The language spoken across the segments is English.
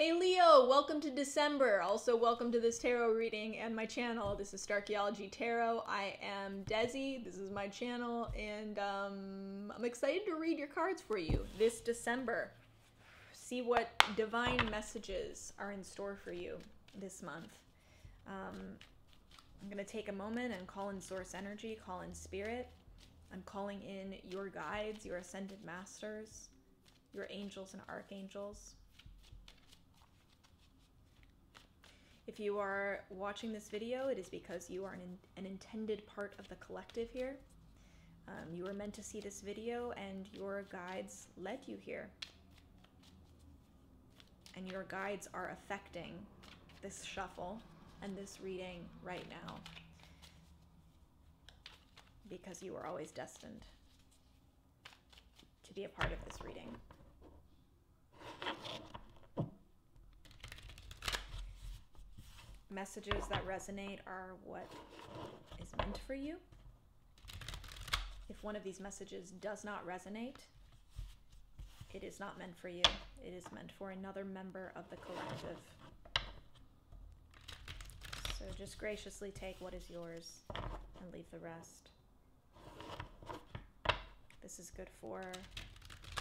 Hey Leo, welcome to December. Also welcome to this tarot reading and my channel. This is Starchaeology Tarot. I am Desi, this is my channel, and I'm excited to read your cards for you this December. See what divine messages are in store for you this month. I'm gonna take a moment and call in source energy, call in spirit. I'm calling in your guides, your ascended masters, your angels and archangels. If you are watching this video, it is because you are an intended part of the collective here. You were meant to see this video and your guides led you here. And your guides are affecting this shuffle and this reading right now, because you are always destined to be a part of this reading. Messages that resonate are what is meant for you. If one of these messages does not resonate, it is not meant for you. It is meant for another member of the collective. So just graciously take what is yours and leave the rest. This is good for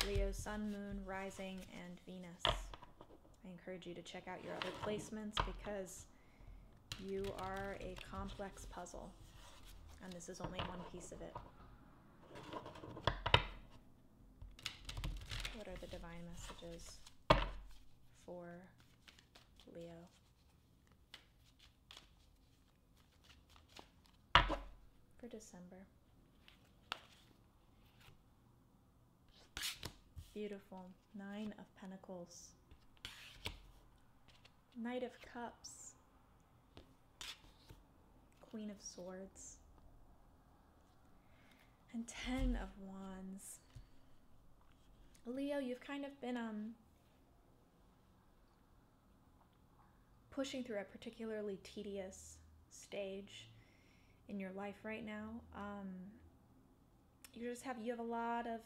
Leo, Sun, Moon, Rising, and Venus. I encourage you to check out your other placements because you are a complex puzzle, and this is only one piece of it. What are the divine messages for Leo? For December. Beautiful. Nine of Pentacles. Knight of Cups. Queen of Swords. And Ten of Wands. Leo, you've kind of been pushing through a particularly tedious stage in your life right now. You have a lot of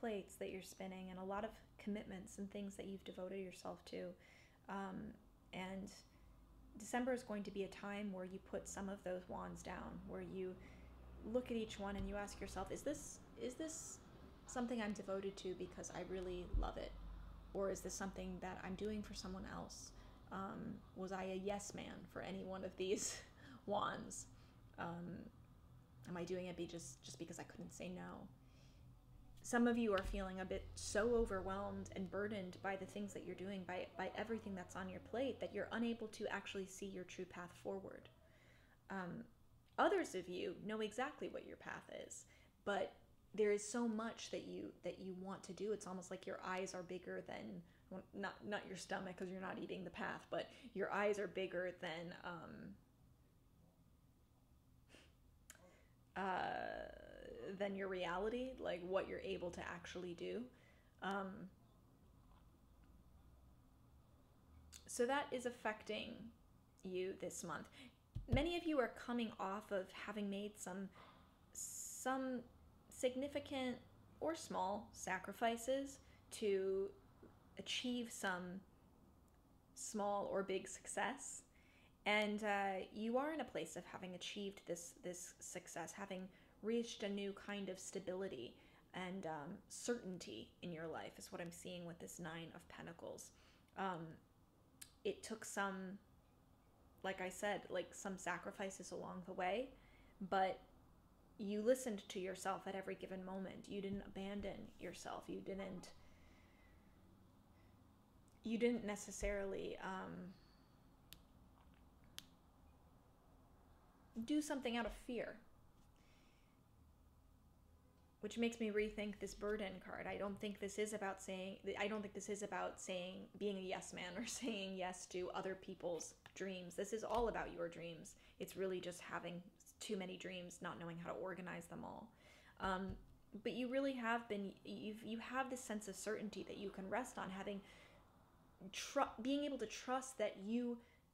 plates that you're spinning and a lot of commitments and things that you've devoted yourself to. And December is going to be a time where you put some of those wands down, where you look at each one and you ask yourself, is this something I'm devoted to because I really love it? Or is this something that I'm doing for someone else? Was I a yes man for any one of these wands? Am I doing it just because I couldn't say no? Some of you are feeling a bit so overwhelmed and burdened by the things that you're doing, by everything that's on your plate, that you're unable to actually see your true path forward. Others of you know exactly what your path is, but there is so much that you want to do. It's almost like your eyes are bigger than, well, not your stomach because you're not eating the path, but your eyes are bigger than than your reality, like what you're able to actually do. So that is affecting you this month. Many of you are coming off of having made some significant or small sacrifices to achieve some small or big success. And you are in a place of having achieved this success, having reached a new kind of stability and certainty in your life is what I'm seeing with this Nine of Pentacles. It took some, like I said, like some sacrifices along the way, but you listened to yourself at every given moment. You didn't abandon yourself. You didn't necessarily do something out of fear, which makes me rethink this burden card. I don't think this is about being a yes man or saying yes to other people's dreams. This is all about your dreams. It's really just having too many dreams, not knowing how to organize them all. But you really have been, you have this sense of certainty that you can rest on, being able to trust that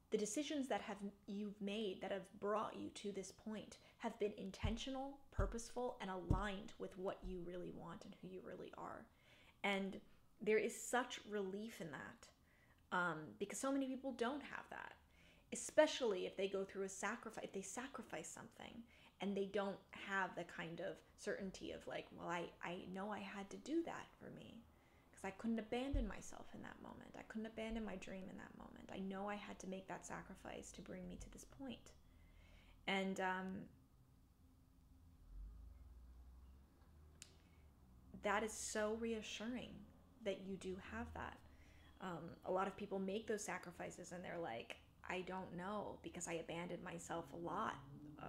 the decisions that you've made that have brought you to this point have been intentional, purposeful, and aligned with what you really want and who you really are. And there is such relief in that. because so many people don't have that, especially if they go through a sacrifice, if they sacrifice something and they don't have the kind of certainty of like, well, I know I had to do that for me because I couldn't abandon myself in that moment. I couldn't abandon my dream in that moment. I know I had to make that sacrifice to bring me to this point. And that is so reassuring that you do have that. A lot of people make those sacrifices and they're like, I don't know, because I abandoned myself a lot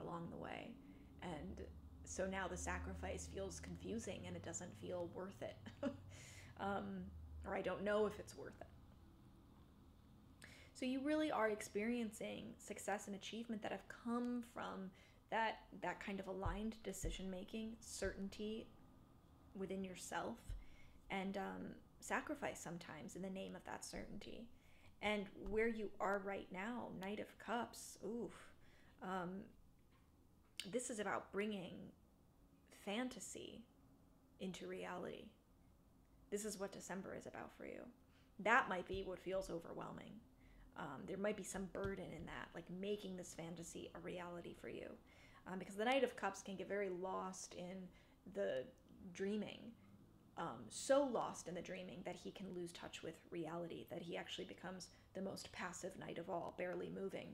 along the way. And so now the sacrifice feels confusing and it doesn't feel worth it. Or I don't know if it's worth it. So you really are experiencing success and achievement that have come from that kind of aligned decision-making, certainty within yourself, and sacrifice sometimes in the name of that certainty. And where you are right now, Knight of Cups, oof. This is about bringing fantasy into reality. This is what December is about for you. That might be what feels overwhelming. There might be some burden in that, like making this fantasy a reality for you. Because the Knight of Cups can get very lost in the dreaming. So lost in the dreaming that he can lose touch with reality, that he actually becomes the most passive knight of all, barely moving,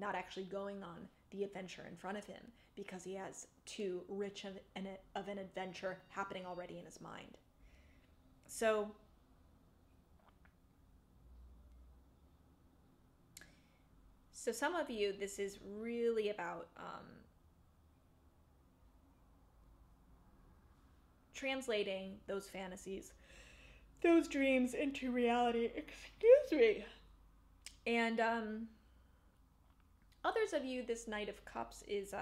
not actually going on the adventure in front of him because he has too rich of an adventure happening already in his mind. So some of you, this is really about translating those fantasies, those dreams into reality, excuse me. And others of you, this Knight of Cups is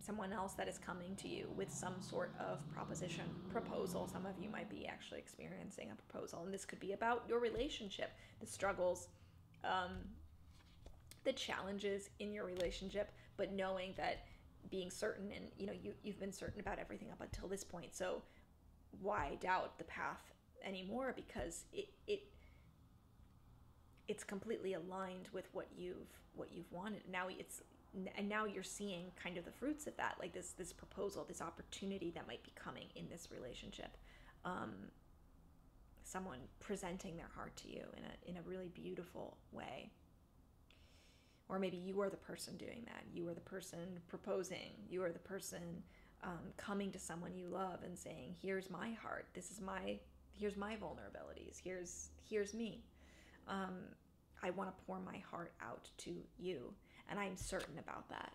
someone else that is coming to you with some sort of proposition, proposal. Some of you might be actually experiencing a proposal, and this could be about your relationship, the struggles, the challenges in your relationship, but knowing that being certain, and you know, you've been certain about everything up until this point, so why doubt the path anymore, because it's completely aligned with what you've wanted. Now now you're seeing kind of the fruits of that, like this proposal, this opportunity that might be coming in this relationship, someone presenting their heart to you in a really beautiful way. Or maybe you are the person doing that. You are the person proposing. You are the person coming to someone you love and saying, here's my heart. Here's my vulnerabilities. Here's me. I want to pour my heart out to you. And I'm certain about that.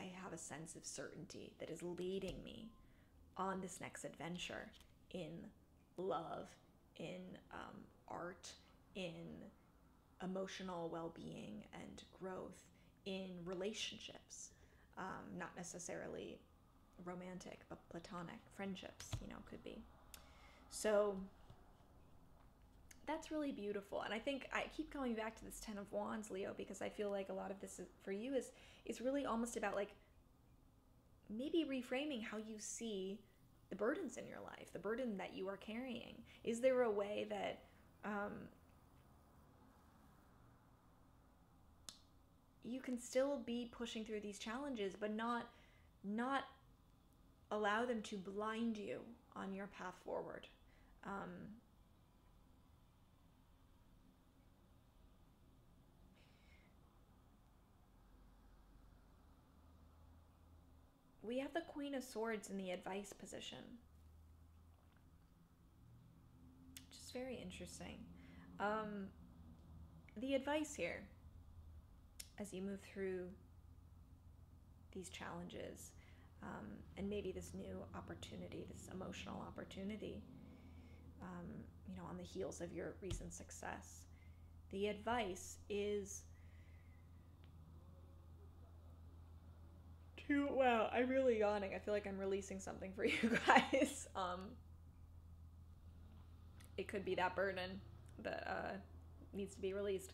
I have a sense of certainty that is leading me on this next adventure in love, in art, in emotional well-being and growth, in relationships, not necessarily romantic, but platonic friendships, you know, could be. So that's really beautiful. And I think I keep going back to this 10 of Wands, Leo, because I feel like a lot of this is, for you, is really almost about like maybe reframing how you see the burdens in your life, the burden that you are carrying. Is there a way that you can still be pushing through these challenges, but not allow them to blind you on your path forward? We have the Queen of Swords in the advice position, which is very interesting. The advice here, as you move through these challenges, and maybe this new opportunity, this emotional opportunity, you know, on the heels of your recent success, the advice is to, wow, I'm really yawning. I feel like I'm releasing something for you guys. It could be that burden that needs to be released.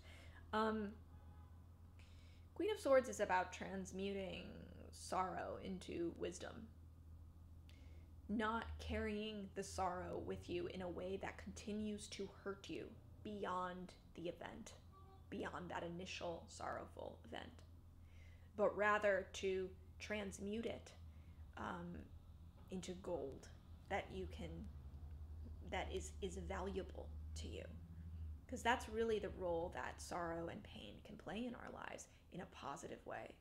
Queen of Swords is about transmuting sorrow into wisdom. Not carrying the sorrow with you in a way that continues to hurt you beyond the event, beyond that initial sorrowful event, but rather to transmute it into gold that you can, that is valuable to you. Because that's really the role that sorrow and pain can play in our lives in a positive way.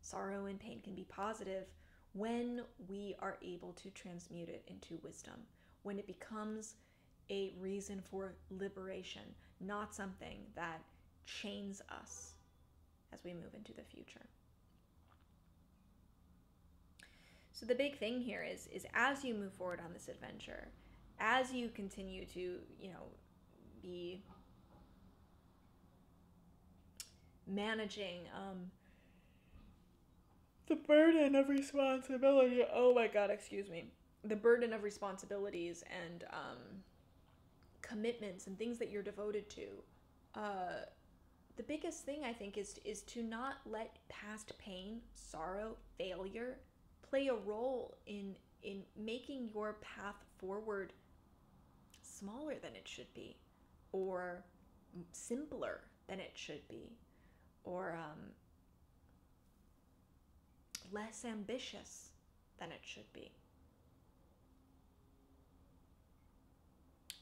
Sorrow and pain can be positive when we are able to transmute it into wisdom, when it becomes a reason for liberation, not something that chains us as we move into the future. So the big thing here is as you move forward on this adventure, as you continue to, be managing the burden of responsibility. Oh my God, excuse me. The burden of responsibilities and commitments and things that you're devoted to. The biggest thing I think is to not let past pain, sorrow, failure play a role in making your path forward smaller than it should be, or simpler than it should be, or less ambitious than it should be.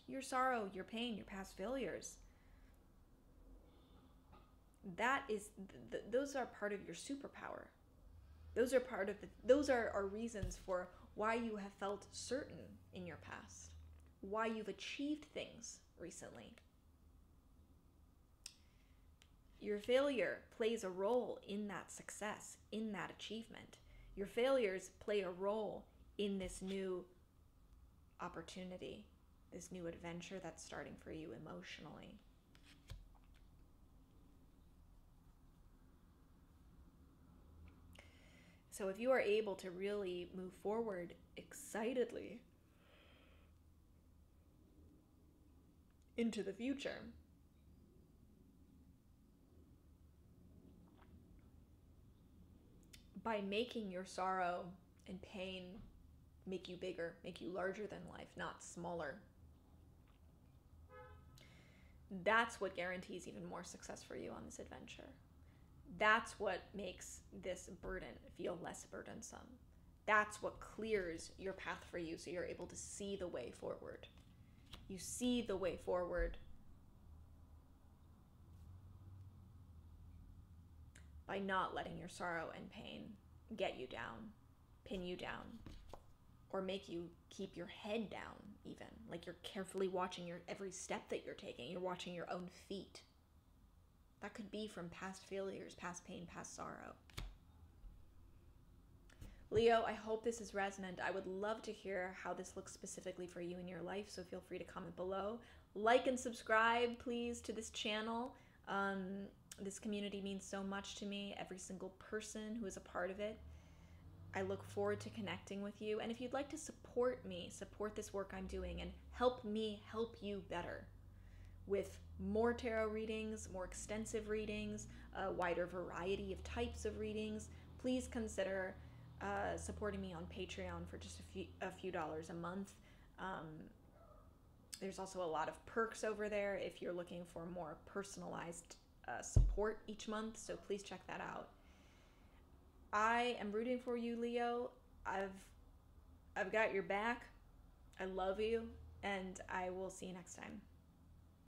Your sorrow, your pain, your past failures, that is, those are part of your superpower. Those are part of the, those are reasons for why you have felt certain in your past, why you've achieved things recently. Your failure plays a role in that success, in that achievement. Your failures play a role in this new opportunity, this new adventure that's starting for you emotionally. So if you are able to really move forward excitedly into the future, by making your sorrow and pain make you bigger, make you larger than life, not smaller, that's what guarantees even more success for you on this adventure. That's what makes this burden feel less burdensome. That's what clears your path for you, so you're able to see the way forward. You see the way forward by not letting your sorrow and pain get you down, pin you down, or make you keep your head down even. Like you're carefully watching your every step that you're taking. You're watching your own feet. That could be from past failures, past pain, past sorrow. Leo, I hope this is resonant. I would love to hear how this looks specifically for you in your life, so feel free to comment below. Like and subscribe, please, to this channel. This community means so much to me, every single person who is a part of it. I look forward to connecting with you. And if you'd like to support me, support this work I'm doing, and help me help you better with more tarot readings, more extensive readings, a wider variety of types of readings, please consider supporting me on Patreon for just a few dollars a month. There's also a lot of perks over there if you're looking for more personalized support each month, so please check that out. I am rooting for you, Leo. I've got your back. I love you, and I will see you next time.